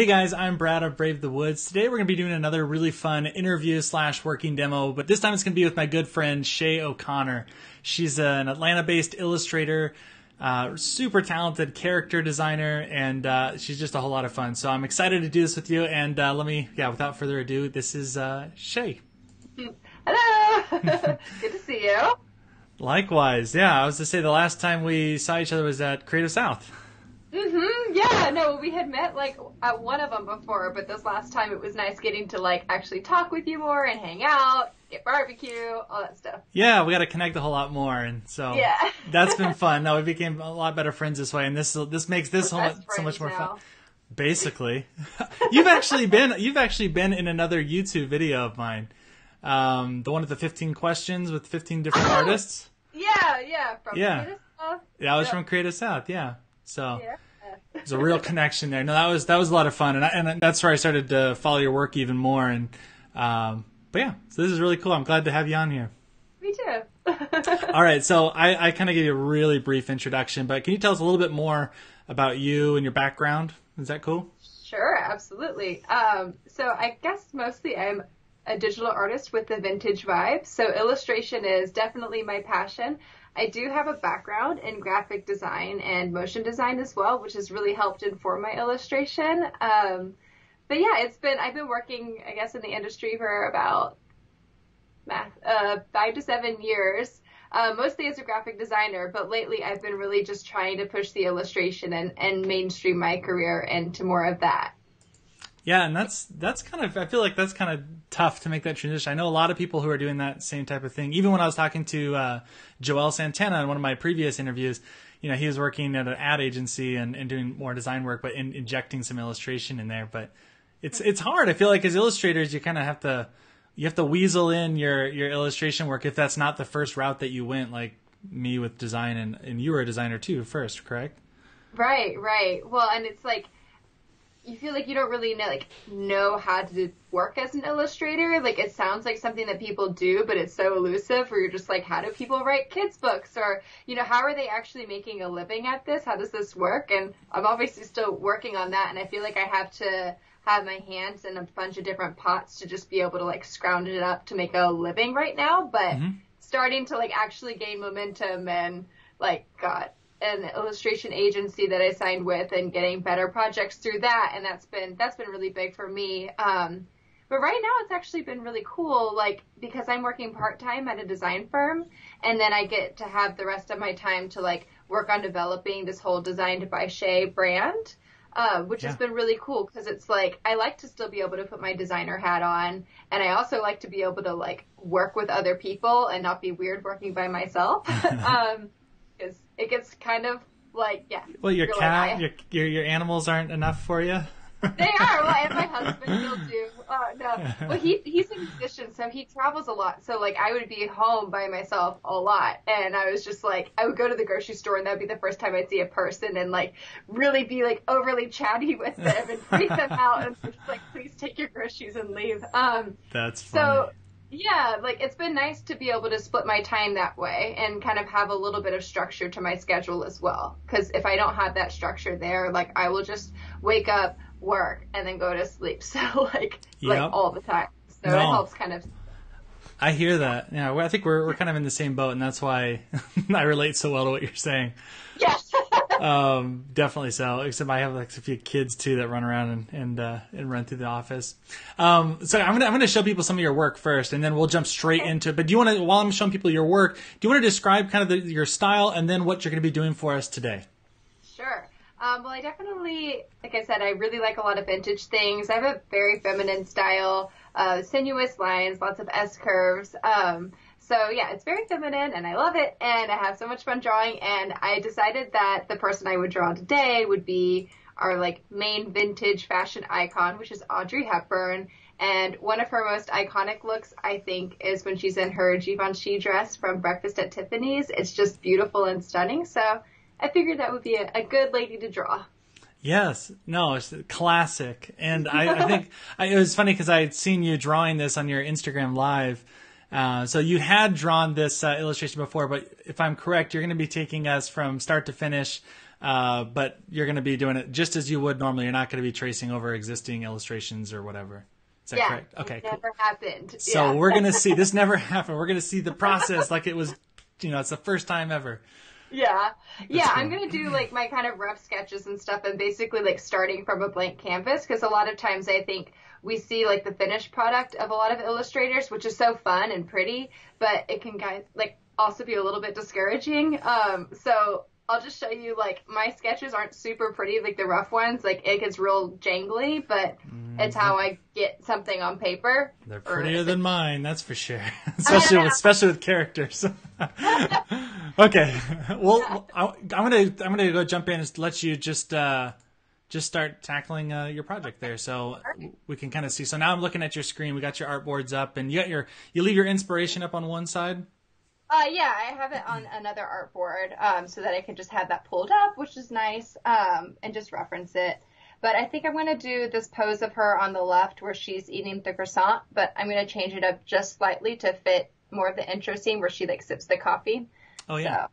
Hey guys, I'm Brad of Brave the Woods. Today we're going to be doing another really fun interview / working demo, but this time it's going to be with my good friend Shea O'Connor. She's an Atlanta-based illustrator, super talented character designer, and she's just a whole lot of fun. So I'm excited to do this with you, and without further ado, this is Shea. Hello! Good to see you. Likewise, yeah. I was to say the last time we saw each other was at Creative South. Mm-hmm. Yeah, no, we had met like at one of them before, but this last time it was nice getting to like actually talk with you more and hang out, get barbecue, all that stuff. Yeah, we got to connect a whole lot more, and so yeah. That's been fun. No, we became a lot better friends this way, and this makes this whole so much more fun. Basically, you've actually been in another YouTube video of mine, the one with the 15 questions with 15 different artists. Yeah, from Creative South. That was from Creative South. Yeah. So there's a real connection there. No, that was a lot of fun, and that's where I started to follow your work even more. And but yeah, so this is really cool. I'm glad to have you on here. Me too. All right, so I kind of gave you a really brief introduction, but can you tell us a little bit more about you and your background? Is that cool? Sure, absolutely. So I guess mostly I'm a digital artist with the vintage vibe. So illustration is definitely my passion. I do have a background in graphic design and motion design as well, which has really helped inform my illustration. But yeah, I've been working, I guess, in the industry for about 5 to 7 years, mostly as a graphic designer. But lately, I've been really just trying to push the illustration and mainstream my career into more of that. Yeah, and that's kind of, I feel like that's kind of tough to make that transition. I know a lot of people who are doing that same type of thing. Even when I was talking to Joel Santana in one of my previous interviews, you know, he was working at an ad agency and doing more design work, but injecting some illustration in there. But it's hard. I feel like as illustrators, you kind of have to weasel in your illustration work if that's not the first route that you went, like me with design, and you were a designer too first, correct? Right. Well, and it's like, you feel like you don't really know how to work as an illustrator. Like, it sounds like something that people do, but it's so elusive, where you're just like, how do people write kids books? Or, you know, how are they actually making a living at this? How does this work? And I'm obviously still working on that. And I feel like I have to have my hands in a bunch of different pots to just be able to like scrounge it up to make a living right now. But starting to like actually gain momentum and like, God, an illustration agency that I signed with and getting better projects through that. And that's been really big for me. But right now it's actually been really cool, like, because I'm working part-time at a design firm, and then I get to have the rest of my time to like work on developing this whole Designed by Shea brand, which has been really cool, because it's like, I like to still be able to put my designer hat on, and I also like to be able to like work with other people and not be weird working by myself. It gets kind of like, yeah. Well, your cat, like, your animals aren't enough for you. They are. Well, and my husband will do. No. Well, he's a musician, so he travels a lot. So like, I would be home by myself a lot, and I was just like, I would go to the grocery store, and that'd be the first time I'd see a person, and like really be like overly chatty with them and freak them out, and just like, please take your groceries and leave. That's funny. So. Yeah, like, it's been nice to be able to split my time that way and kind of have a little bit of structure to my schedule as well. Because if I don't have that structure there, like, I will just wake up, work, and then go to sleep. So, like, all the time. So it helps kind of. I hear that. Yeah, I think we're kind of in the same boat, and that's why I relate so well to what you're saying. Yes. Definitely so. Except I have like a few kids too that run around and run through the office. So I'm gonna show people some of your work first, and then we'll jump straight into it. But do you want to, while I'm showing people your work, do you want to describe kind of your style and then what you're going to be doing for us today? Sure. Well, I definitely, like I said, I really like a lot of vintage things. I have a very feminine style, sinuous lines, lots of S curves. So yeah, it's very feminine, and I love it, and I have so much fun drawing, and I decided that the person I would draw today would be our like main vintage fashion icon, which is Audrey Hepburn. And one of her most iconic looks, I think, is when she's in her Givenchy dress from Breakfast at Tiffany's. It's just beautiful and stunning, so I figured that would be a good lady to draw. Yes. No, it's classic. And I think it was funny because I had seen you drawing this on your Instagram Live. So you had drawn this illustration before, but if I'm correct, you're going to be taking us from start to finish But you're going to be doing it just as you would normally. You're not going to be tracing over existing illustrations or whatever. Is that correct? Okay. It never happened. So we're going to see. This never happened. We're going to see the process like it was, you know, it's the first time ever. Yeah. Yeah. Cool. I'm going to do like my kind of rough sketches and stuff and basically like starting from a blank canvas. Cause a lot of times I think we see like the finished product of a lot of illustrators, which is so fun and pretty, but it can like also be a little bit discouraging. So I'll just show you like my sketches aren't super pretty. Like the rough ones, like it gets real jangly, but it's how I get something on paper. They're prettier than mine. That's for sure. Especially with characters. Okay. Well, I'm going to go jump in and let you just start tackling your project there. So we can kind of see. So now I'm looking at your screen. We got your artboards up and you got you leave your inspiration up on one side. Yeah, I have it on another artboard so that I can just have that pulled up, which is nice, and just reference it. But I think I'm going to do this pose of her on the left where she's eating the croissant, but I'm going to change it up just slightly to fit more of the intro scene where she like sips the coffee. Oh, yeah.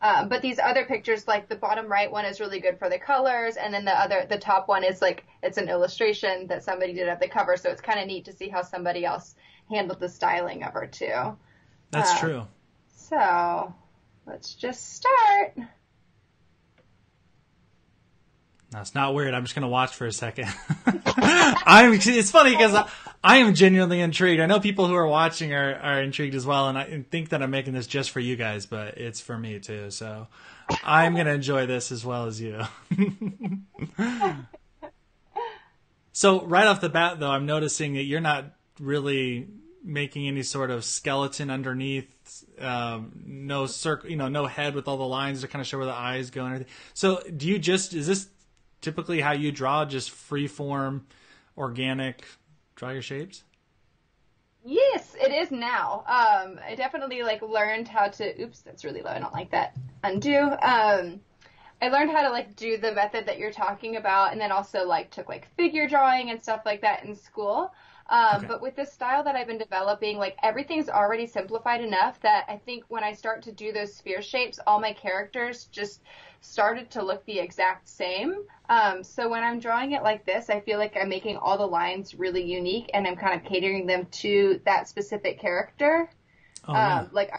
So, but these other pictures, like the bottom right one is really good for the colors. And then the top one is like, it's an illustration that somebody did at the cover. So it's kind of neat to see how somebody else handled the styling of her too. That's true. So let's just start. No, it's not weird. I'm just going to watch for a second. It's funny because I am genuinely intrigued. I know people who are watching are intrigued as well, and I think that I'm making this just for you guys, but it's for me too. So I'm going to enjoy this as well as you. So right off the bat, though, I'm noticing that you're not really making any sort of skeleton underneath, no circle, you know, no head with all the lines to kind of show where the eyes go and everything. So do you just, is this typically how you draw, just free form, organic, draw your shapes? Yes, it is now. I definitely like learned how to, oops, that's really low. I don't like that. Undo. I learned how to like do the method that you're talking about. And then also like took like figure drawing and stuff like that in school. Okay. But with this style that I've been developing, like everything's already simplified enough that I think when I start to do those sphere shapes, all my characters just started to look the exact same. So when I'm drawing it like this, I feel like I'm making all the lines really unique and I'm kind of catering them to that specific character. Oh, yeah. Like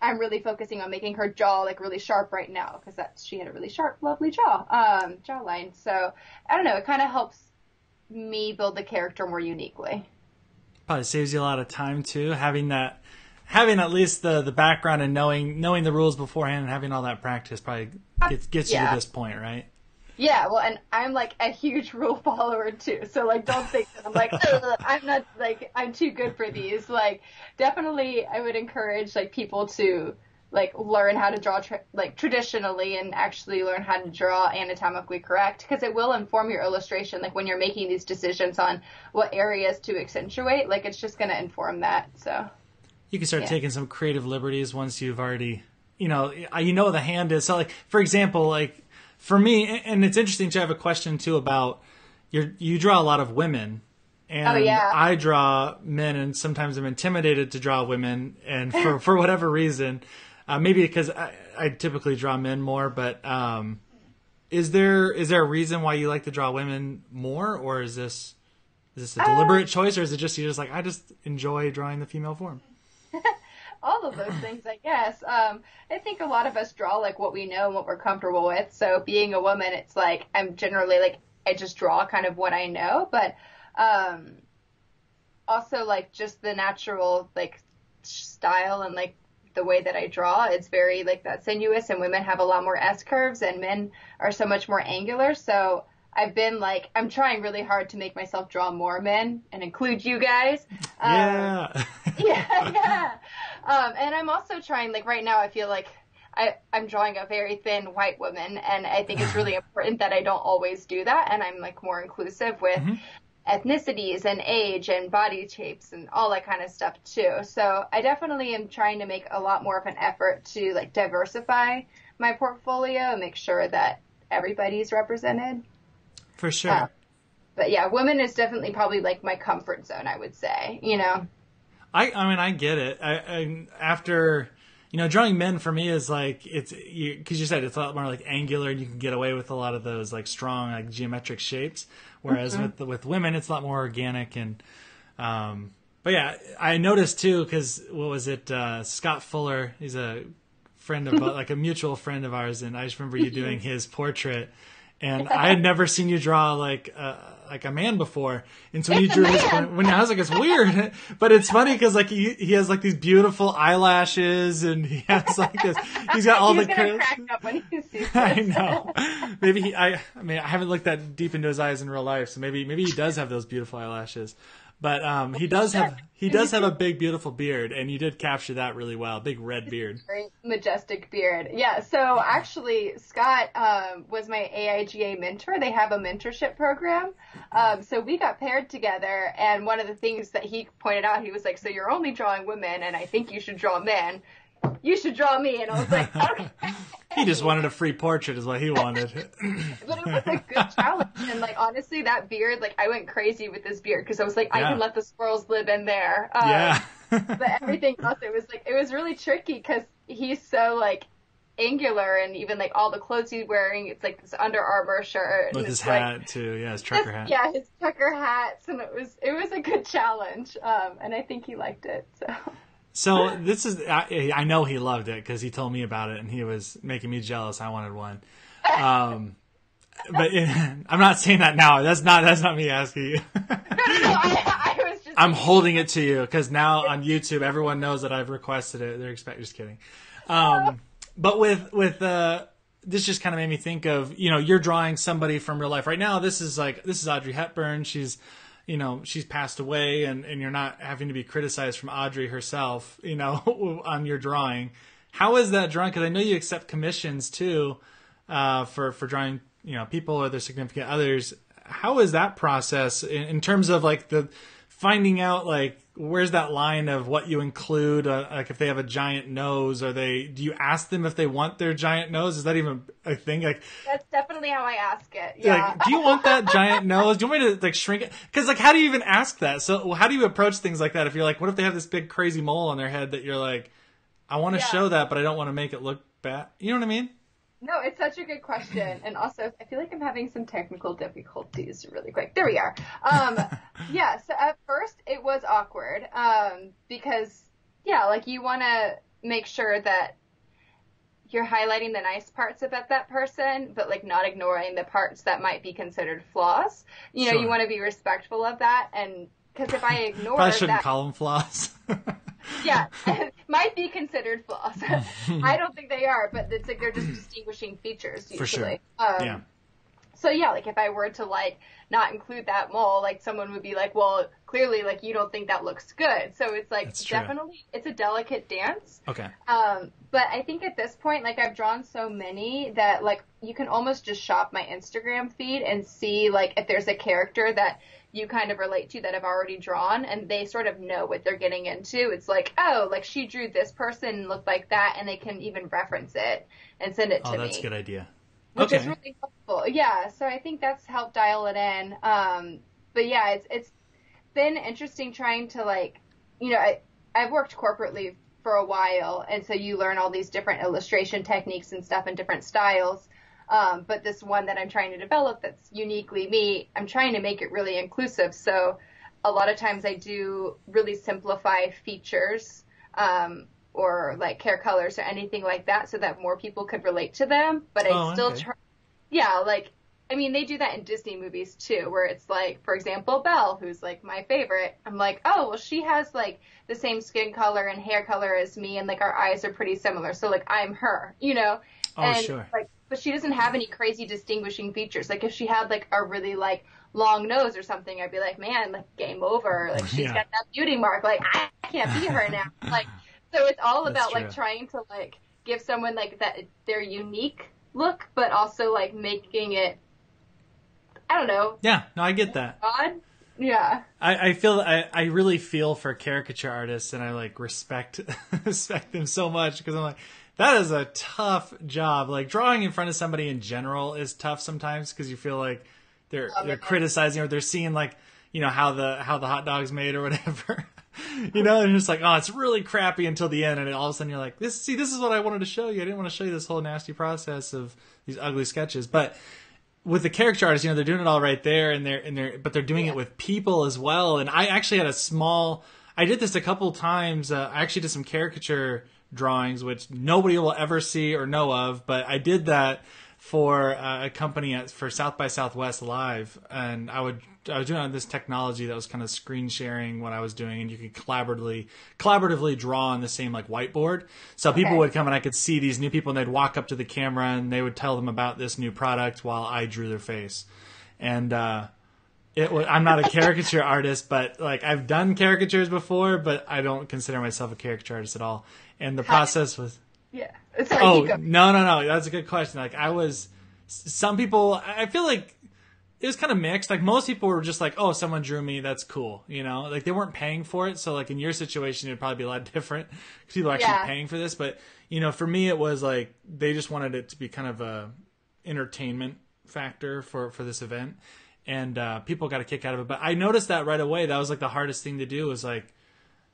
I'm really focusing on making her jaw like really sharp right now because she had a really sharp, lovely jawline. So I don't know. It kind of helps me build the character more uniquely. Probably saves you a lot of time too, having at least the background and knowing the rules beforehand and having all that practice probably gets you to this point, right? Yeah, well, and I'm like a huge rule follower too, so like don't think that I'm like I'm not like I'm too good for these. Like definitely, I would encourage like people to like learn how to draw like traditionally and actually learn how to draw anatomically correct because it will inform your illustration. Like when you're making these decisions on what areas to accentuate, like it's just going to inform that. So you can start taking some creative liberties once you've already, you know, the hand is. So like, for example, like for me, and it's interesting to have a question too about you draw a lot of women. And I draw men and sometimes I'm intimidated to draw women and for whatever reason. Maybe because I typically draw men more, but is there a reason why you like to draw women more, or is this a deliberate choice, or is it just you're just like I just enjoy drawing the female form? All of those things, I guess. I think a lot of us draw like what we know and what we're comfortable with. So being a woman, it's like I'm generally like I just draw kind of what I know, but also like just the natural like style and like the way that I draw, it's very like that sinuous, and women have a lot more S curves and men are so much more angular. So I've been like, I'm trying really hard to make myself draw more men and include you guys. And I'm also trying, like right now I feel like I'm drawing a very thin white woman. And I think it's really important that I don't always do that. And I'm like more inclusive with ethnicities and age and body shapes and all that kind of stuff too. So I definitely am trying to make a lot more of an effort to like diversify my portfolio and make sure that everybody's represented. For sure. But yeah, women is definitely probably like my comfort zone, I would say, you know? I mean, I get it. After, you know, drawing men for me is like, it's, because you said it's a lot more like angular, and you can get away with a lot of those like strong, like geometric shapes. Whereas with women, it's a lot more organic. And, but yeah, I noticed too, because what was it? Scott Fuller, he's a friend of, like a mutual friend of ours. And I just remember you doing his portrait, and I had never seen you draw like a man before. And so when you drew this, when I was like, it's weird, but it's funny because like he has like these beautiful eyelashes, and he has like this, he's got all crack up when he sees this. I know. Maybe I mean, I haven't looked that deep into his eyes in real life, so maybe he does have those beautiful eyelashes. But he does have a big, beautiful beard, and you did capture that really well. Big red beard. Very majestic beard. Yeah. So actually, Scott was my AIGA mentor. They have a mentorship program. So we got paired together, and one of the things that he pointed out, he was like, so you're only drawing women, and I think you should draw men. You should draw me. And I was like, okay. He just wanted a free portrait is what he wanted. But it was a good challenge. And like, honestly, that beard, like I went crazy with this beard, because I was like, I can let the squirrels live in there. But everything else, it was like, it was really tricky because he's so like angular, and even like all the clothes he's wearing, it's like this Under Armour shirt. With his hat like, too. Yeah. His trucker hat. Yeah. His trucker hats. And it was a good challenge. And I think he liked it. So this is, I know he loved it because he told me about it, and he was making me jealous. I wanted one. But I'm not saying that now. That's not me asking you. No, I was just. I'm holding it to you because now on YouTube, everyone knows that I've requested it. They're expecting, just kidding. But with this just kind of made me think of, you know, you're drawing somebody from real life right now. This is Audrey Hepburn. She's passed away, and you're not having to be criticized from Audrey herself, you know, on your drawing. How is that drawn? Because I know you accept commissions too for drawing, you know, people or their significant others. How is that process in terms of like the finding out like where's that line of what you include? Like if they have a giant nose, do you ask them if they want their giant nose? Is that even a thing? Like that's definitely how I ask it. Yeah. Like, do you want that giant nose? Do you want me to like shrink it? Because like, how do you even ask that? So how do you approach things like that? If you're like, what if they have this big crazy mole on their head that you're like, I want to show that, but I don't want to make it look bad. You know what I mean? No, it's such a good question. And also, I feel like I'm having some technical difficulties really quick. There we are. Yeah, so at first it was awkward because, yeah, like you want to make sure that you're highlighting the nice parts about that person, but like not ignoring the parts that might be considered flaws. You know, you want to be respectful of that. And because if I ignore that. I shouldn't call them flaws. Yeah, might be considered flaws. I don't think they are, but it's like they're just distinguishing features usually. For sure. Yeah. So yeah, like if I were to like not include that mole, like someone would be like, well, clearly like you don't think that looks good. So it's like definitely it's a delicate dance. Okay. But I think at this point, like I've drawn so many that like you can almost just shop my Instagram feed and see like if there's a character that you kind of relate to that I've already drawn, and they sort of know what they're getting into. It's like, oh, like she drew this person and looked like that, and they can even reference it and send it to me. Oh, that's a good idea. Which is really helpful. Yeah, so I think that's helped dial it in. But yeah, it's been interesting trying to like, you know, I've worked corporately for a while, and so you learn all these different illustration techniques and stuff and different styles. But this one that I'm trying to develop that's uniquely me, I'm trying to make it really inclusive. So a lot of times I do really simplify features or like hair colors or anything like that so that more people could relate to them. But I still try. Yeah, like, I mean, they do that in Disney movies too, where it's like, for example, Belle, who's like my favorite. I'm like, oh, well, she has like the same skin color and hair color as me, and like our eyes are pretty similar. So like I'm her, you know? Oh, and, sure. Like, but she doesn't have any crazy distinguishing features. Like if she had like a really like long nose or something, I'd be like, man, like game over. Like she's got that beauty mark. Like I can't be her now. Like, so it's all about like trying to like give someone like that their unique look, but also like making it, I don't know. Yeah. No, I get that. Odd. Yeah. I really feel for caricature artists, and I like respect them so much because I'm like, that is a tough job. Like drawing in front of somebody in general is tough sometimes because you feel like they're criticizing or they're seeing like, you know, how the hot dog's made or whatever. You know, and you're just like, oh, it's really crappy until the end, and all of a sudden you're like, this. See, this is what I wanted to show you. I didn't want to show you this whole nasty process of these ugly sketches. But with the character artists, you know, they're doing it all right there, and they're doing it with people as well. And I actually had a small. I did this a couple times. I actually did some caricature drawings, which nobody will ever see or know of, but I did that for a company for South by Southwest Live, and I was doing this technology that was kind of screen sharing what I was doing, and you could collaboratively draw on the same like whiteboard. So people would come and I could see these new people, and they'd walk up to the camera and they would tell them about this new product while I drew their face. And I'm not a caricature artist, but like I've done caricatures before, but I don't consider myself a caricature artist at all. And the process was No. That's a good question. Like some people, I feel like it was kind of mixed. Like most people were just like, oh, someone drew me. That's cool. You know, like they weren't paying for it. So like in your situation, it'd probably be a lot different because people are actually paying for this. But, you know, for me, it was like, they just wanted it to be kind of a entertainment factor for this event. And people got a kick out of it. But I noticed that right away. That was like the hardest thing to do was like,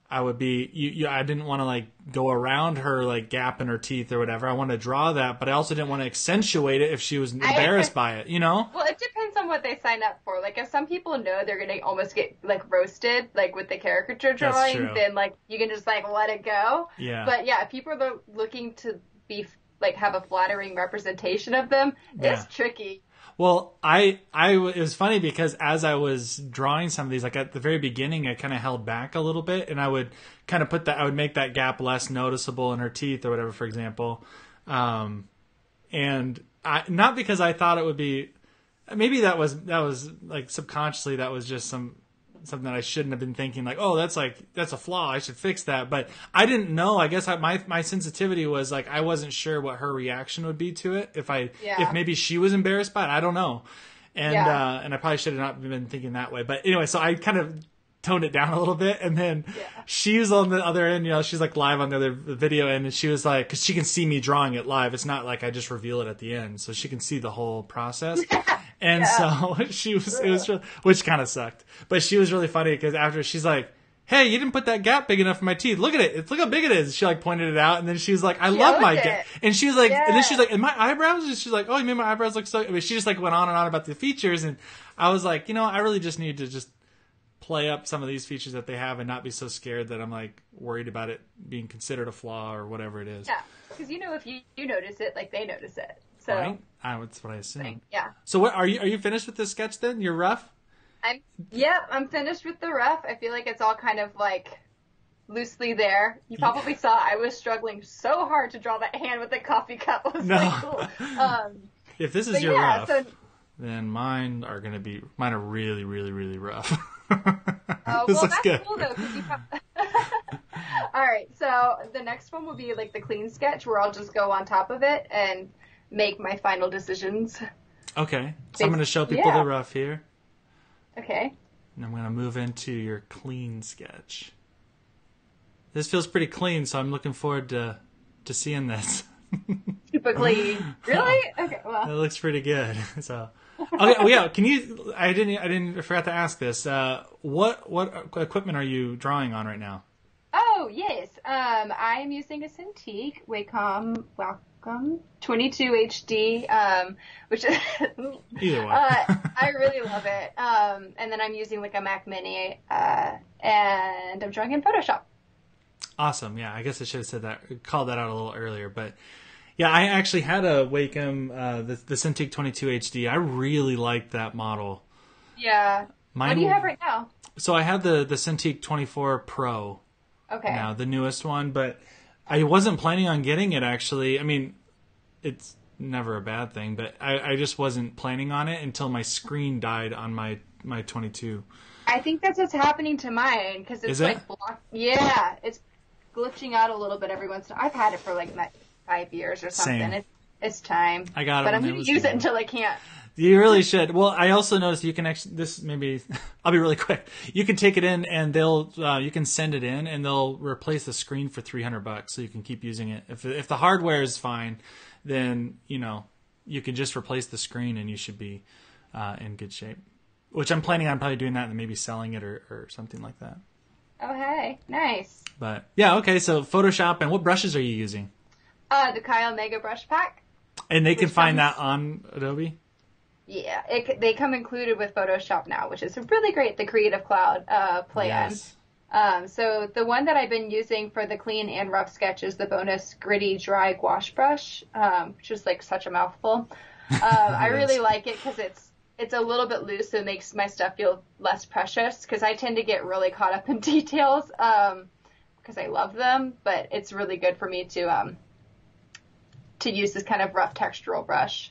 I would be, I didn't want to like go around her like gap in her teeth or whatever. I wanted to draw that, but I also didn't want to accentuate it if she was embarrassed by it, you know? Well, it depends on what they sign up for. Like if some people know they're going to almost get like roasted, like with the caricature drawing, then like you can just like let it go. Yeah. But yeah, if people are looking to be like have a flattering representation of them, it's tricky. Well, it was funny because as I was drawing some of these, like at the very beginning, I kind of held back a little bit, and I would kind of I would make that gap less noticeable in her teeth or whatever, for example. And not because I thought it would be, maybe that was like subconsciously, that was just something that I shouldn't have been thinking, like, oh, that's a flaw. I should fix that. But I didn't know. I guess my sensitivity was like, I wasn't sure what her reaction would be to it. If maybe she was embarrassed by it, I don't know. And, and I probably should have not been thinking that way. But anyway, so I kind of toned it down a little bit. And then she was on the other end, you know, she's like live on the other video end. And she was like, cause she can see me drawing it live. It's not like I just reveal it at the end. So she can see the whole process. And so which kind of sucked, but she was really funny because after she's like, hey, you didn't put that gap big enough for my teeth. Look at it. Look how big it is. She like pointed it out. And then she was like, I love my gap. And she was like, and then she's like, and my eyebrows, and she's like, oh, you made my eyebrows look so, I mean, she just like went on and on about the features. And I was like, you know, I really just need to just play up some of these features that they have and not be so scared that I'm like worried about it being considered a flaw or whatever it is. Yeah. Cause you know, if you notice it, like they notice it. So. Right? That's what I assume. Yeah. So what are you finished with this sketch then? Your rough? I'm finished with the rough. I feel like it's all kind of like loosely there. You probably saw I was struggling so hard to draw that hand with the coffee cup. It was really cool. If this is your rough, then mine are really, really, really rough. Well, that's good. Cool though. Cause you all right. So the next one will be like the clean sketch where I'll just go on top of it and make my final decisions. Okay. So I'm going to show people the rough here. Okay. And I'm going to move into your clean sketch. This feels pretty clean, so I'm looking forward to seeing this. Super clean. Really? Okay, well. It looks pretty good. So, okay, well, yeah, I forgot to ask this. What equipment are you drawing on right now? Oh, yes. I am using a Cintiq Wacom 22 HD, which is either one. I really love it. And then I'm using like a Mac Mini, and I'm drawing in Photoshop. Awesome. Yeah, I guess I should have called that out a little earlier, but yeah, I actually had a Wacom, the Cintiq 22 HD. I really liked that model. Yeah. What do you have right now? So I have the Cintiq 24 Pro. Okay. Now the newest one, but I wasn't planning on getting it, actually. I mean, it's never a bad thing, but I just wasn't planning on it until my screen died on my 22. I think that's what's happening to mine, because it's blocked. Yeah, it's glitching out a little bit every once in a while. I've had it for like 5 years or something. Same. It's time. I got it. But I'm going to use it until I can't. You really should. Well, I also noticed you can actually, I'll be really quick. You can take it in and you can send it in and they'll replace the screen for $300, so you can keep using it. If the hardware is fine, then, you know, you can just replace the screen and you should be in good shape, which I'm planning on probably doing that and maybe selling it or something like that. Oh, hey. Nice. But, yeah, okay, so Photoshop, and what brushes are you using? The Kyle Mega Brush Pack. And they can find that on Adobe? Yeah, they come included with Photoshop now, which is really great, the Creative Cloud plan. Yes. So the one that I've been using for the clean and rough sketch is the bonus gritty dry gouache brush, which is like such a mouthful. Yes. I really like it because it's a little bit loose, so it makes my stuff feel less precious because I tend to get really caught up in details because I love them, but it's really good for me to use this kind of rough textural brush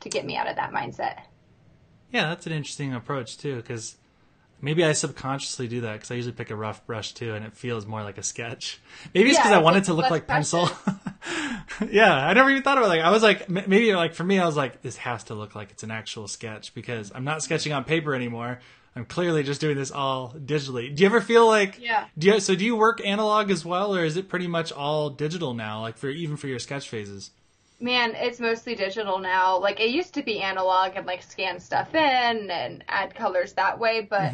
to get me out of that mindset. Yeah, that's an interesting approach too, because maybe I subconsciously do that because I usually pick a rough brush too, and it feels more like a sketch. Maybe it's because I want it to look like pencil. Yeah, I never even thought about it. I was like, maybe like for me, I was like, this has to look like it's an actual sketch because I'm not sketching on paper anymore. I'm clearly just doing this all digitally. Do you ever feel like, so do you work analog as well, or is it pretty much all digital now, like even for your sketch phases? Man, it's mostly digital now. Like, it used to be analog and, like, scan stuff in and add colors that way. But,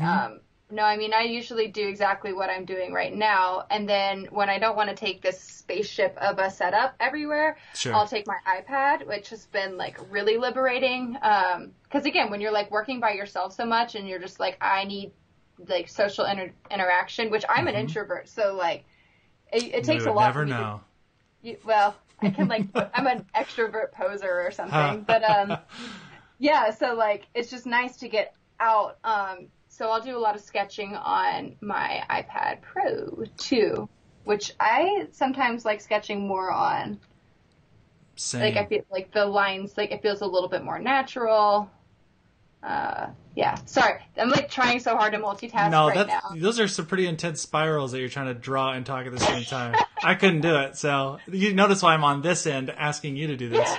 no, I mean, I usually do exactly what I'm doing right now. And then when I don't want to take this spaceship of a setup everywhere, I'll take my iPad, which has been, like, really liberating. Because, again, when you're, like, working by yourself so much and you're just, like, I need, like, social interaction, which I'm an introvert. So, like, it takes a lot. Never know. I can, like, I'm an extrovert poser or something, but, yeah, so, like, it's just nice to get out, so I'll do a lot of sketching on my iPad Pro, too, which I sometimes like sketching more on. Same. Like, I feel like the lines, like, it feels a little bit more natural. Yeah, sorry, I'm, like, trying so hard to multitask now. Those are some pretty intense spirals that you're trying to draw and talk at the same time. I couldn't do it, so you notice why I'm on this end asking you to do this.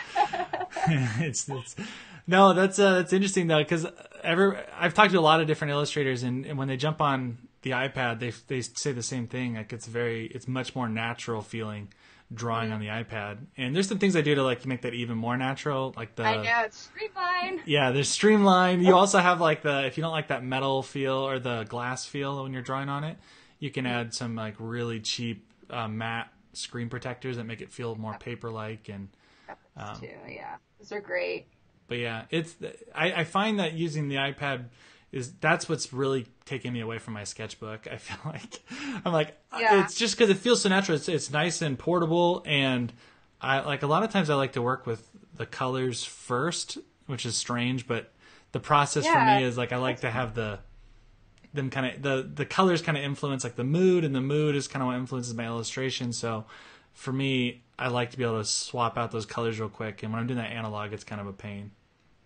That's interesting though, because I've talked to a lot of different illustrators, and when they jump on the iPad, they say the same thing. Like it's much more natural feeling drawing on the iPad. And there's some things I do to like make that even more natural, like I know it's streamlined. Yeah, there's streamlined. You also have like if you don't like that metal feel or the glass feel when you're drawing on it, you can add some like really cheap matte screen protectors that make it feel more paper-like, and too, yeah, those are great. But yeah, I find that using the iPad that's what's really taking me away from my sketchbook. I feel like it's just because it feels so natural. It's nice and portable, and I like a lot of times I like to work with the colors first, which is strange, but the process for me is like I like to have them kind of the colors kind of influence like the mood, and the mood is kind of what influences my illustration. So for me, I like to be able to swap out those colors real quick, and when I'm doing that analog, it's kind of a pain.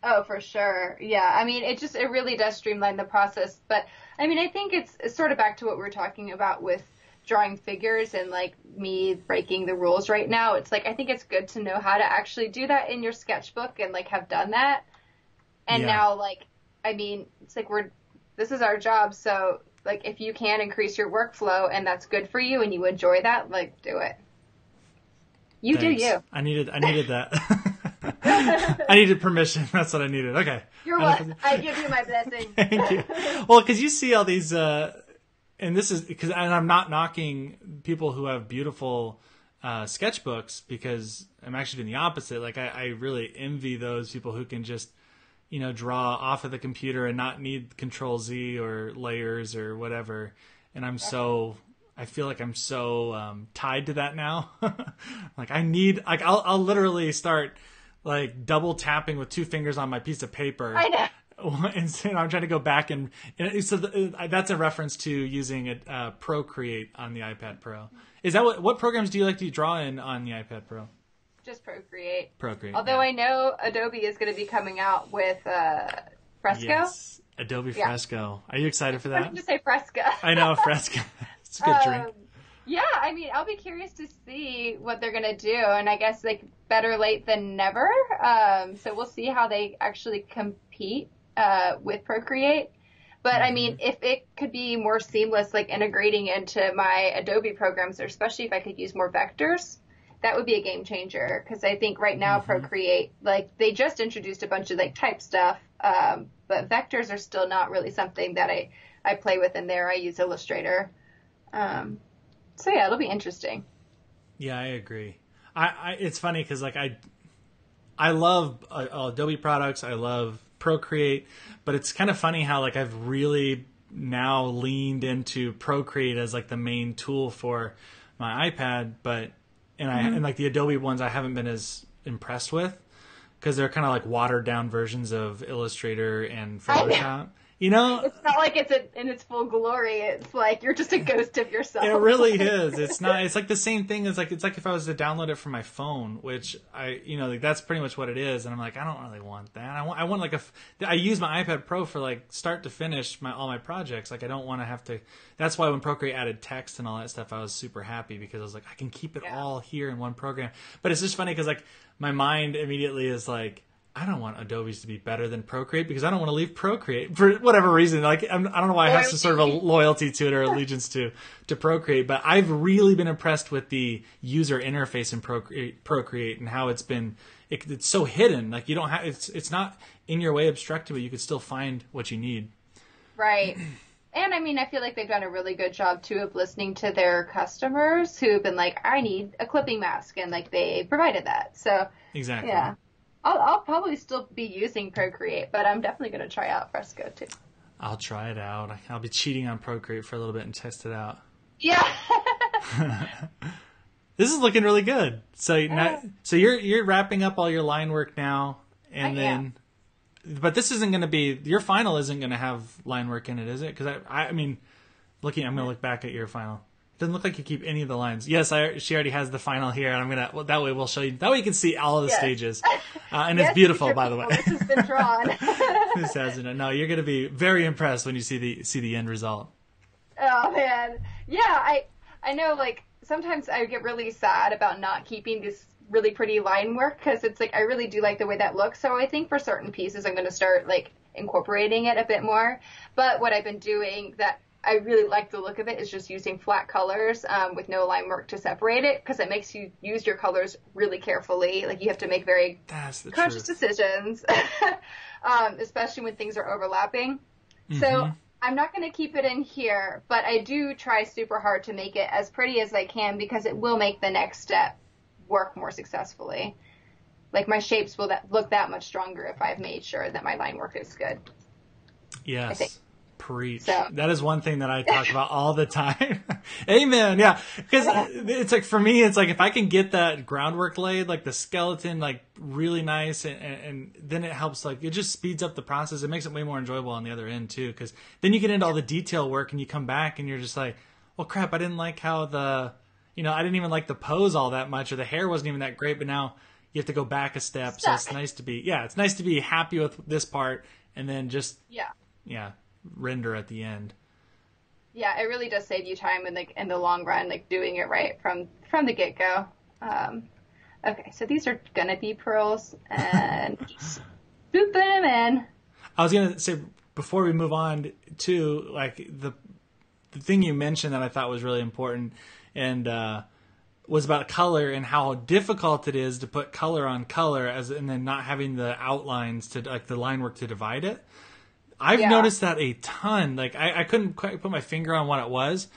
Oh, for sure. Yeah, I mean, it really does streamline the process. But I mean, I think it's sort of back to what we were talking about with drawing figures and like me breaking the rules right now. It's like I think it's good to know how to actually do that in your sketchbook and like have done that. And now, like, I mean, it's like this is our job, so, like, if you can increase your workflow and that's good for you and you enjoy that, like, do it. You Thanks. Do you. I needed that. I needed permission. That's what I needed. Okay. You're welcome. I give you my blessing. Thank you. Well, because you see all these, and this is because, and I'm not knocking people who have beautiful sketchbooks, because I'm actually doing the opposite. Like, I really envy those people who can just, you know, draw off of the computer and not need Control-Z or layers or whatever. And I feel like I'm so tied to that now. Like I'll literally start like double tapping with two fingers on my piece of paper. I know. And I'm trying to go back and so that's a reference to using a Procreate on the iPad Pro. Is that what programs do you like to draw in on the iPad Pro? Just Procreate. Although I know Adobe is going to be coming out with Fresco. Yes, Adobe Fresco. Yeah. Are you excited for that? I'm just say Fresco. I know, Fresco. It's a good drink. Yeah, I mean, I'll be curious to see what they're going to do. And I guess, like, better late than never. So we'll see how they actually compete with Procreate. But, I mean, if it could be more seamless, like, integrating into my Adobe programs, or especially if I could use more vectors, that would be a game changer, because I think right now Procreate, like, they just introduced a bunch of like type stuff, but vectors are still not really something that I play with in there. I use Illustrator, So yeah, it'll be interesting. Yeah, I agree. I it's funny because like I love Adobe products. I love Procreate, but it's kind of funny how like I've really now leaned into Procreate as like the main tool for my iPad, but and like the Adobe ones I haven't been as impressed with because they're kind of like watered down versions of Illustrator and Photoshop. You know, it's not like it's in its full glory. It's like you're just a ghost of yourself. It really is. It's not. It's like the same thing as like it's like if I was to download it from my phone, which I, you know, like that's pretty much what it is. And I'm like, I don't really want that. I want like a. I use my iPad Pro for like start to finish all my projects. Like I don't want to have to. That's why when Procreate added text and all that stuff, I was super happy because I was like, I can keep it all here in one program. But it's just funny because like my mind immediately is like, I don't want Adobe's to be better than Procreate because I don't want to leave Procreate for whatever reason. Like I don't know why I have some sort of a loyalty to it or allegiance to Procreate, but I've really been impressed with the user interface in Procreate and how it's been. It's so hidden, like you don't have. It's not in your way obstructed, but you can still find what you need. Right. And I mean, I feel like they've done a really good job too of listening to their customers who've been like, "I need a clipping mask," and like they provided that. So exactly. Yeah. I'll probably still be using Procreate, but I'm definitely going to try out Fresco, too. I'll try it out. I'll be cheating on Procreate for a little bit and test it out. Yeah. This is looking really good. So so you're wrapping up all your line work now. And I am. But this isn't going to be, your final isn't going to have line work in it, is it? Because I mean, I'm going to look back at your final. Doesn't look like you keep any of the lines. Yes, she already has the final here, and I'm gonna. Well, that way we'll show you. That way you can see all of the stages, and it's beautiful. By the way, this has been drawn. This hasn't. No, you're gonna be very impressed when you see the end result. Oh man, yeah. I know. Like sometimes I get really sad about not keeping this really pretty line work because it's like I really do like the way that looks. So I think for certain pieces I'm gonna start like incorporating it a bit more. But what I've been doing that. I really like the look of it is just using flat colors with no line work to separate it because it makes you use your colors really carefully. Like you have to make very conscious decisions, especially when things are overlapping. Mm-hmm. So I'm not going to keep it in here, but I do try super hard to make it as pretty as I can because it will make the next step work more successfully. Like my shapes will look that much stronger if I've made sure that my line work is good. Yes. I think. Preach. So. That is one thing that I talk about all the time. Amen. Yeah. Because it's like, for me, it's like, if I can get that groundwork laid, like the skeleton, like really nice. And then it helps, like, it just speeds up the process. It makes it way more enjoyable on the other end too. Cause then you get into all the detail work and you come back and you're just like, well, crap, I didn't like how I didn't even like the pose all that much or the hair wasn't even that great, but now you have to go back a step. So it's nice to be, it's nice to be happy with this part and then just, render at the end. Yeah, it really does save you time and like in the long run, like doing it right from the get go. Okay, so these are gonna be pearls and just boop them in. I was gonna say before we move on to like the thing you mentioned that I thought was really important and was about color and how difficult it is to put color on color and then not having the outlines to like the line work to divide it. I've noticed that a ton. Like I couldn't quite put my finger on what it was,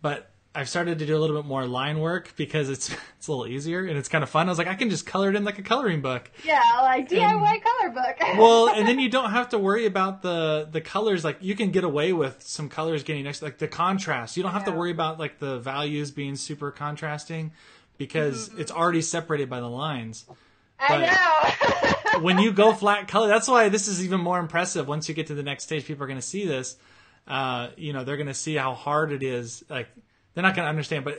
but I've started to do a little bit more line work because it's a little easier and it's kind of fun. I was like, I can just color it in like a coloring book. Yeah, like DIY color book. Well, and then you don't have to worry about the colors. Like you can get away with some colors getting next, like the contrast. You don't have to worry about like the values being super contrasting because it's already separated by the lines. I know. When you go flat color, that's why this is even more impressive. Once you get to the next stage, people are going to see this. They're going to see how hard it is. Like they're not going to understand, but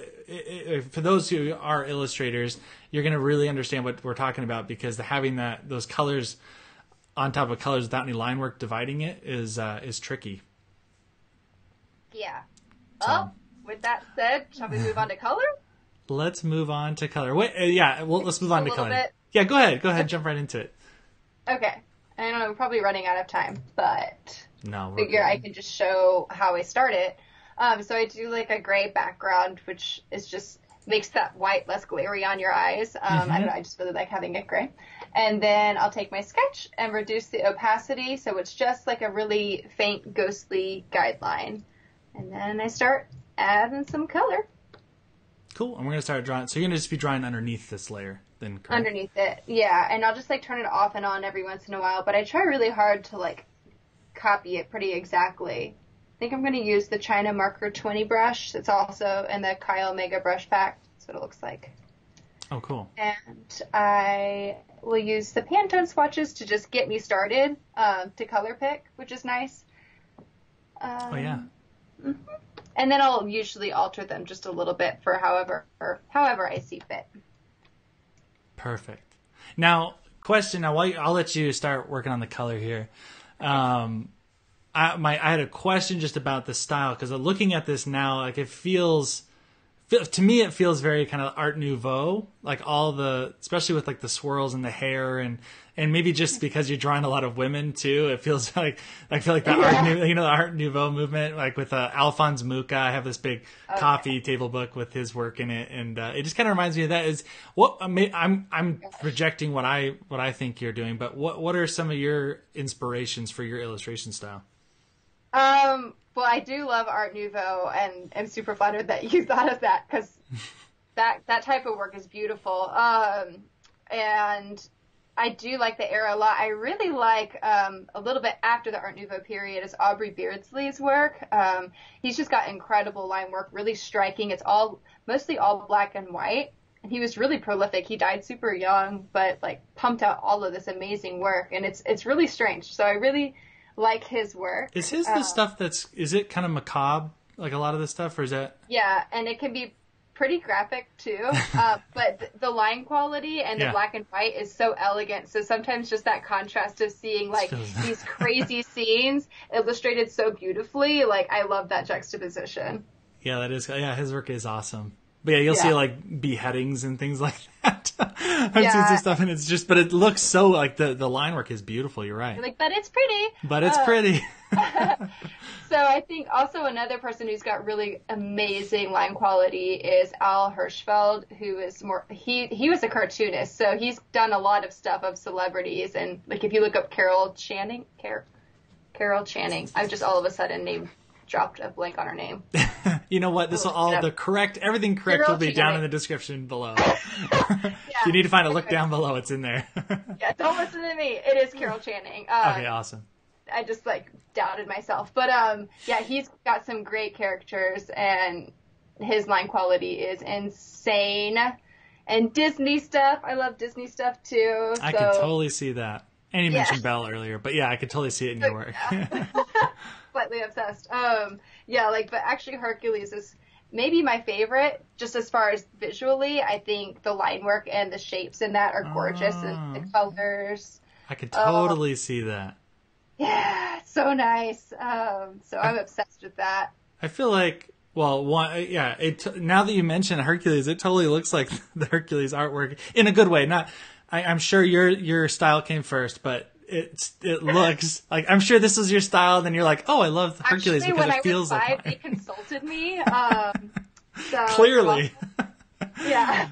for those who are illustrators, you're going to really understand what we're talking about because having those colors on top of colors without any line work dividing it is tricky. Yeah. Well, with that said, shall we move on to color? Let's move on to color. Wait, let's move on to color. Yeah, go ahead, jump right into it. Okay. I don't know, we're probably running out of time, but I figure I can just show how I start it. So I do like a gray background, which is just makes that white less glary on your eyes. I don't know, I just really like having it gray. And then I'll take my sketch and reduce the opacity, so it's just like a really faint, ghostly guideline. And then I start adding some color. Cool. And we're going to start drawing. So you're going to just be drawing underneath this layer then, correct? Underneath it. Yeah. And I'll just like turn it off and on every once in a while. But I try really hard to like copy it pretty exactly. I think I'm going to use the China Marker 20 brush. It's also in the Kyle Mega Brush Pack. That's what it looks like. Oh, cool. And I will use the Pantone swatches to just get me started to color pick, which is nice. Oh, yeah. Mm-hmm. And then I'll usually alter them just a little bit for however I see fit. Perfect. Now, question. Now, I'll let you start working on the color here. I had a question just about the style, because looking at this now, like it feels, to me, it feels very kind of Art Nouveau, like all the, especially with like the swirls and the hair, and maybe just because you're drawing a lot of women too, it feels like, I feel like that the Art Nouveau movement, like with Alphonse Mucha. I have this big coffee table book with his work in it, and it just kind of reminds me of that. Is what I'm projecting what I think you're doing, but what are some of your inspirations for your illustration style? Well, I do love Art Nouveau, and I'm super flattered that you thought of that, because that type of work is beautiful. And I do like the era a lot. I really like a little bit after the Art Nouveau period is Aubrey Beardsley's work. He's just got incredible line work, really striking. It's mostly all black and white, and he was really prolific. He died super young, but like pumped out all of this amazing work, and it's really strange. So I really like his work. Is his the stuff is it kind of macabre, like a lot of this stuff, or is that? Yeah, and it can be pretty graphic too, but the line quality and the black and white is so elegant. So sometimes just that contrast of seeing like these crazy scenes illustrated so beautifully, like I love that juxtaposition. Yeah, that is. Yeah, his work is awesome. But yeah, you'll see like beheadings and things like that. I've seen some stuff, and it's just, but it looks so like the line work is beautiful. You're right. You're like, but it's pretty. But it's pretty. So I think also another person who's got really amazing line quality is Al Hirschfeld, who is he was a cartoonist. So he's done a lot of stuff of celebrities. And like, if you look up Carol Channing, I've just all of a sudden named dropped a blank on her name. You know what? This will all the correct, everything correct will be down in the description below. You need to find a look down below. It's in there. Yeah, don't listen to me. It is Carol Channing. Okay, awesome. I just like doubted myself, but he's got some great characters, and his line quality is insane. And Disney stuff. I love Disney stuff too. I can totally see that. And you mentioned Belle earlier, but yeah, I could totally see it in your work. Yeah. Slightly obsessed. But actually Hercules is maybe my favorite, just as far as visually. I think the line work and the shapes in that are gorgeous, and the colors. I could totally see that. Yeah, it's so nice. So I'm obsessed with that. I feel like, now that you mention Hercules, it totally looks like the Hercules artwork in a good way. Not, I'm sure your style came first, but it looks like, I'm sure this is your style. Then you're like, oh, I love Hercules. Actually, because it feels like they consulted me. Clearly. Yeah.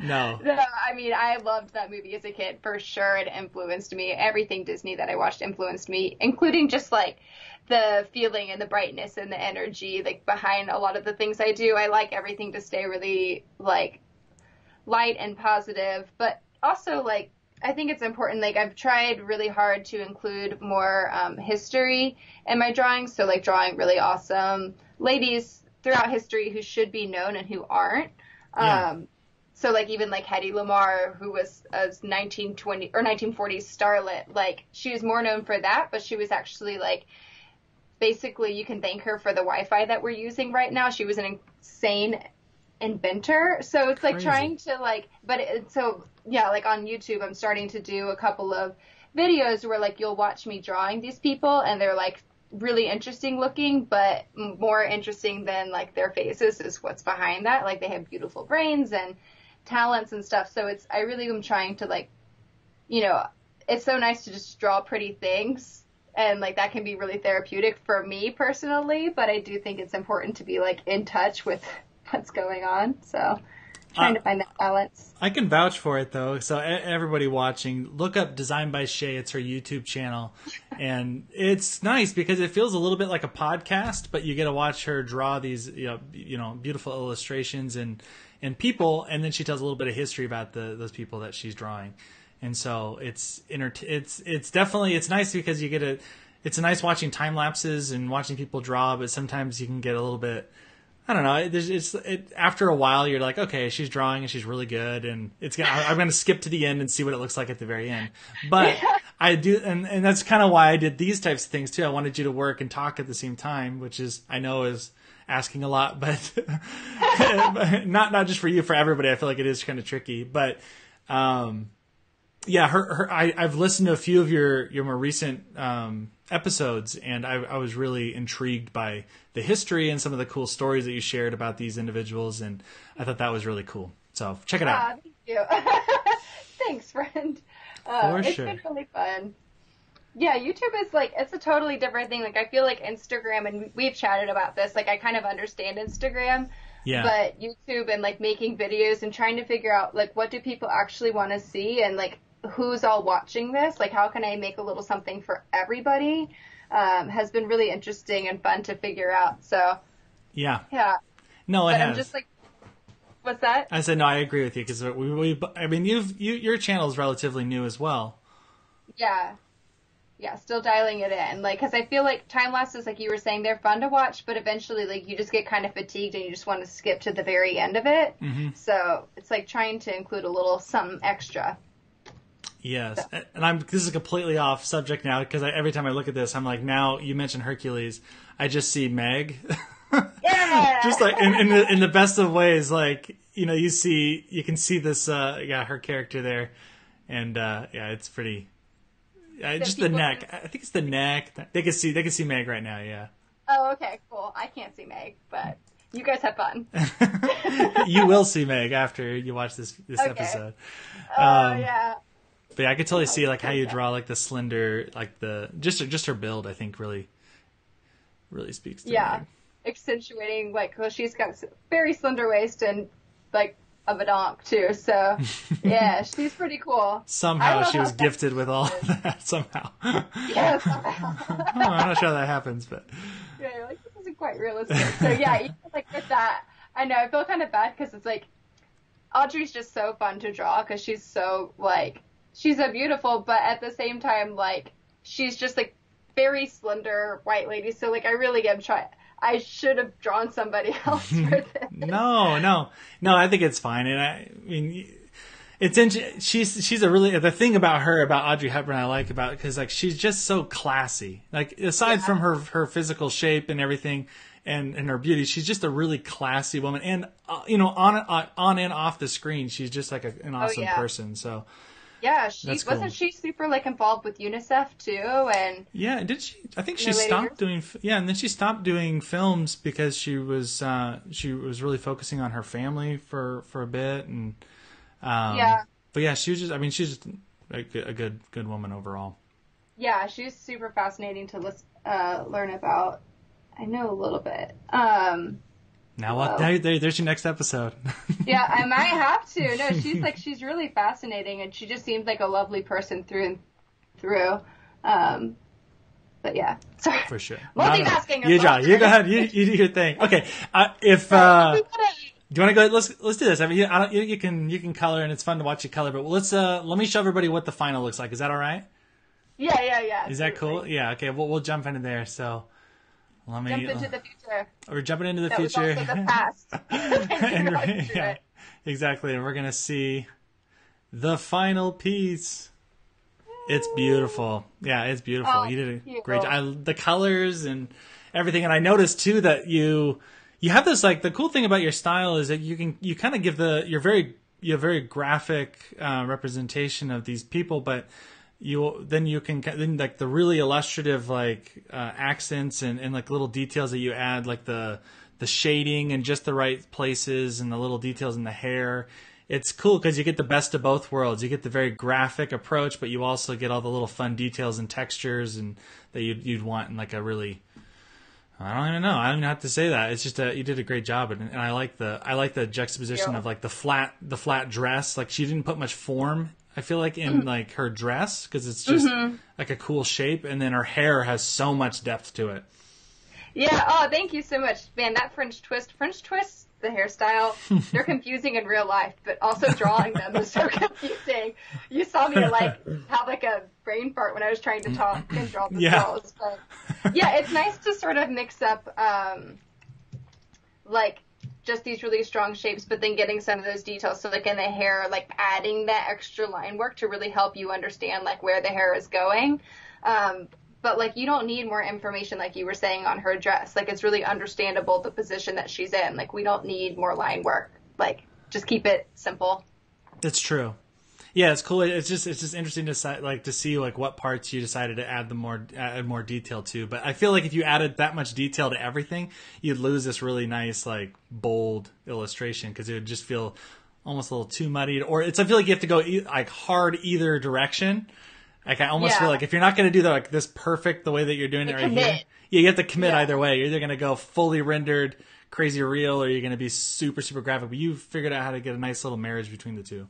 No, I mean, I loved that movie as a kid for sure. It influenced me. Everything Disney that I watched influenced me, including just like the feeling and the brightness and the energy like behind a lot of the things I do. I like everything to stay really like light and positive, but also like I think it's important. Like I've tried really hard to include more history in my drawings. So like drawing really awesome ladies throughout history who should be known and who aren't. Yeah. So like even like Hedy Lamarr, who was a 1920 or 1940s starlet, like she was more known for that, but she was actually like, basically you can thank her for the Wi-Fi that we're using right now. She was an insane inventor. So it's like crazy. Trying to like, but it, so yeah, like on YouTube, I'm starting to do a couple of videos where like you'll watch me drawing these people, and they're like really interesting looking, but more interesting than like their faces is what's behind that. Like they have beautiful brains and talents and stuff. So I really am trying to like, you know, it's so nice to just draw pretty things, and like that can be really therapeutic for me personally, but I do think it's important to be like in touch with what's going on. So Trying to find that balance. I can vouch for it, though. So everybody watching, look up Designed by Shea. It's her YouTube channel. And it's nice because it feels a little bit like a podcast, but you get to watch her draw these beautiful illustrations and people. And then she tells a little bit of history about those people that she's drawing. And so it's nice because you get it's nice watching time lapses and watching people draw, but sometimes you can get a little bit, I don't know. After a while, you're like, okay, she's drawing and she's really good, and I'm going to skip to the end and see what it looks like at the very end. But yeah. I do, and that's kind of why I did these types of things too. I wanted you to work and talk at the same time, which is, I know, is asking a lot, but not just for you, for everybody. I feel like it is kind of tricky, but yeah. I've listened to a few of your more recent episodes, and I was really intrigued by the history and some of the cool stories that you shared about these individuals, and I thought that was really cool. So check it out. Thank you. Thanks, friend. It's been really fun. Yeah, YouTube is it's a totally different thing. I feel like Instagram, and we've chatted about this, I kind of understand Instagram. Yeah. But YouTube and making videos and trying to figure out what do people actually want to see, and who's all watching this? How can I make a little something for everybody? Has been really interesting and fun to figure out. So, yeah. No, it has. I'm just what's that? I said no. I agree with you because your channel is relatively new as well. Yeah. Still dialing it in. Because I feel time lapses, you were saying, they're fun to watch, but eventually, you just get kind of fatigued and you just want to skip to the very end of it. Mm-hmm. So it's trying to include a little something extra. Yes, and this is completely off subject now because every time I look at this, I'm now you mentioned Hercules, I just see Meg. Yeah. Just in the best of ways, you can see this her character there, and it's pretty. Just the neck. I think it's the neck. They can see Meg right now. Yeah. Oh, okay, cool. I can't see Meg, but you guys have fun. You will see Meg after you watch this episode. Oh yeah. But yeah, I could totally see how you draw the slender, just her build. I think really speaks to Meg. Accentuating well, she's got very slender waist and a badonk too. So yeah, she's pretty cool. Somehow she was gifted with all of that. Somehow. Yeah, somehow. I'm not sure how that happens, but yeah, you're this isn't quite realistic. So yeah, even with that, I know I feel kind of bad because it's Audrey's just so fun to draw because she's so she's so beautiful, but at the same time, she's just very slender white lady. So I really am trying. I should have drawn somebody else for this. No. I think it's fine, and she's a really the thing about her, about Audrey Hepburn, I about because she's just so classy. Aside from her physical shape and everything. And her beauty, she's just a really classy woman, and on and off the screen, she's just an awesome person. So, yeah, she wasn't super involved with UNICEF too, and yeah, did she? I think she stopped doing and then she stopped doing films because she was really focusing on her family for a bit, and but yeah, she was just she's just a good woman overall. Yeah, she's super fascinating to learn about. I know a little bit. Now what? There's your next episode. Yeah, I might have to. No, she's really fascinating, and she just seems a lovely person through and through. But yeah, sorry. For sure. Multitasking. You go ahead. You do your thing. Okay. Do you want to go ahead? Let's do this. You can color, and it's fun to watch you color. But let me show everybody what the final looks like. Is that all right? Yeah. Is that cool? Yeah. Okay. We'll jump into there. So. Jump into the future. We're jumping into the future. That was also the past. Exactly. And we're going to see the final piece. Yay. It's beautiful. Yeah, it's beautiful. Oh, you did a great job. The colors and everything. And I noticed, too, that you have this, the cool thing about your style is that you kind of give your very graphic representation of these people, but you can the really illustrative accents and little details that you add, the shading and just the right places and the little details in the hair. It's cool because you get the best of both worlds. You get the very graphic approach, but you also get all the little fun details and textures and that you'd want in a really I don't even know. I don't even have to say that. It's just you did a great job, and I like the juxtaposition of like the flat dress. Like she didn't put much form, I feel like, in like her dress, because it's just like a cool shape, and then her hair has so much depth to it. Yeah. Oh, thank you so much, man. That French twist, the hairstyle, they're confusing in real life, but also drawing them is so confusing. You saw me like have like a brain fart when I was trying to talk and draw the girls. But yeah, it's nice to sort of mix up like just these really strong shapes, but then getting some of those details. So like in the hair, like adding that extra line work to really help you understand like where the hair is going. But like you don't need more information, like you were saying, on her dress. Like it's really understandable the position that she's in. Like we don't need more line work. Like just keep it simple. That's true. Yeah, it's cool. It's just interesting to see like what parts you decided to add more detail to. But I feel like if you added that much detail to everything, you'd lose this really nice like bold illustration, because it would just feel almost a little too muddied. Or I feel like you have to go like hard either direction. Like I almost feel like if you're not going to do that, like this perfect the way that you're doing it right here, you have to commit either way. You're either going to go fully rendered, crazy real, or you're going to be super, super graphic. But you figured out how to get a nice little marriage between the two.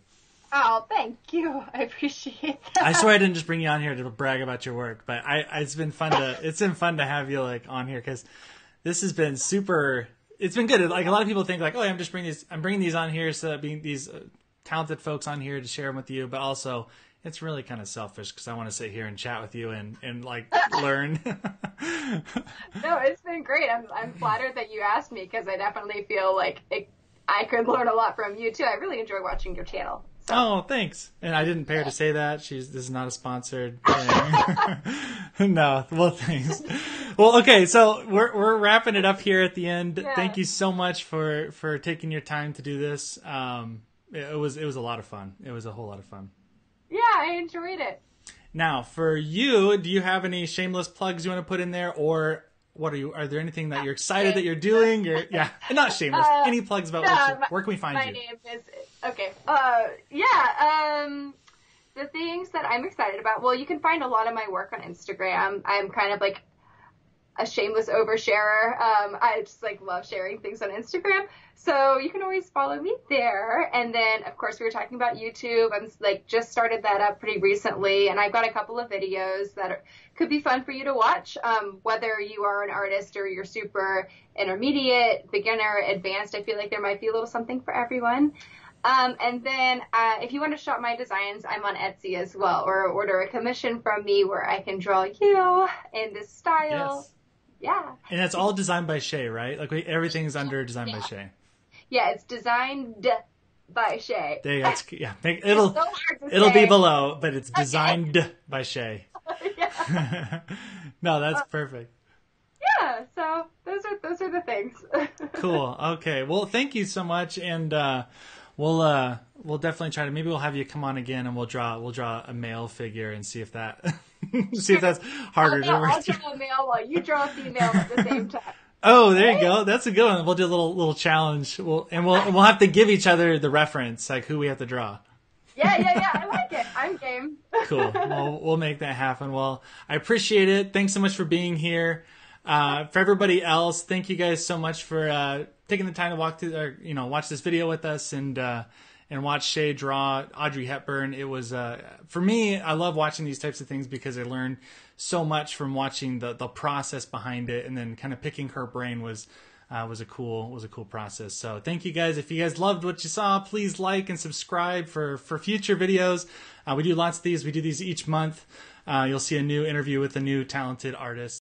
Oh, thank you. I appreciate that. I swear I didn't just bring you on here to brag about your work, but it's been fun to have you like on here, because this has been super. It's been good. Like a lot of people think like, oh, I'm bringing these on here so that these talented folks on here to share them with you, but also. It's really kind of selfish because I want to sit here and chat with you and like learn. No, it's been great. I'm flattered that you asked me, because I definitely feel like I could learn a lot from you too. I really enjoy watching your channel. So. Oh, thanks. And I didn't pay her to say that. This is not a sponsored thing. No, well, thanks. Well, okay, so we're wrapping it up here at the end. Yeah. Thank you so much for taking your time to do this. It was a lot of fun. It was a whole lot of fun. Yeah, I enjoyed it. Now, for you, do you have any shameless plugs you want to put in there, or are there anything that you're excited that you're doing? Not shameless. Any plugs about where can we find you? My name is okay. The things that I'm excited about. Well, you can find a lot of my work on Instagram. I'm kind of like a shameless oversharer. I just like love sharing things on Instagram. So you can always follow me there. And then, of course, we were talking about YouTube. I'm like just started that up pretty recently, and I've got a couple of videos that could be fun for you to watch, whether you are an artist or you're super intermediate, beginner, advanced. I feel like there might be a little something for everyone. And then if you want to shop my designs, I'm on Etsy as well, or order a commission from me where I can draw you in this style. Yes. Yeah. And that's all Designed by Shea, right? Like everything's under Designed by Shea. Yeah, it's Designed by Shea. There you go. Yeah, it'll be below, but it's Designed by Shea. No, that's perfect. Yeah, so those are the things. Cool. Okay. Well, thank you so much, and we'll definitely try to. Maybe we'll have you come on again, and we'll draw a male figure and see if that see if that's harder. I'll draw a male while you draw a female at the same time. Oh, there you go. That's a good one. We'll do a little challenge. We'll have to give each other the reference, like who we have to draw. Yeah. I like it. I'm game. Cool. Well, we'll make that happen. Well, I appreciate it. Thanks so much for being here. For everybody else, thank you guys so much for taking the time to walk through, or watch this video with us and watch Shea draw Audrey Hepburn. It was for me, I love watching these types of things because I learned so much from watching the process behind it, and then kind of picking her brain was a cool process. So thank you guys. If you guys loved what you saw, please like and subscribe for future videos. We do lots of these. We do these each month. You'll see a new interview with a new talented artist.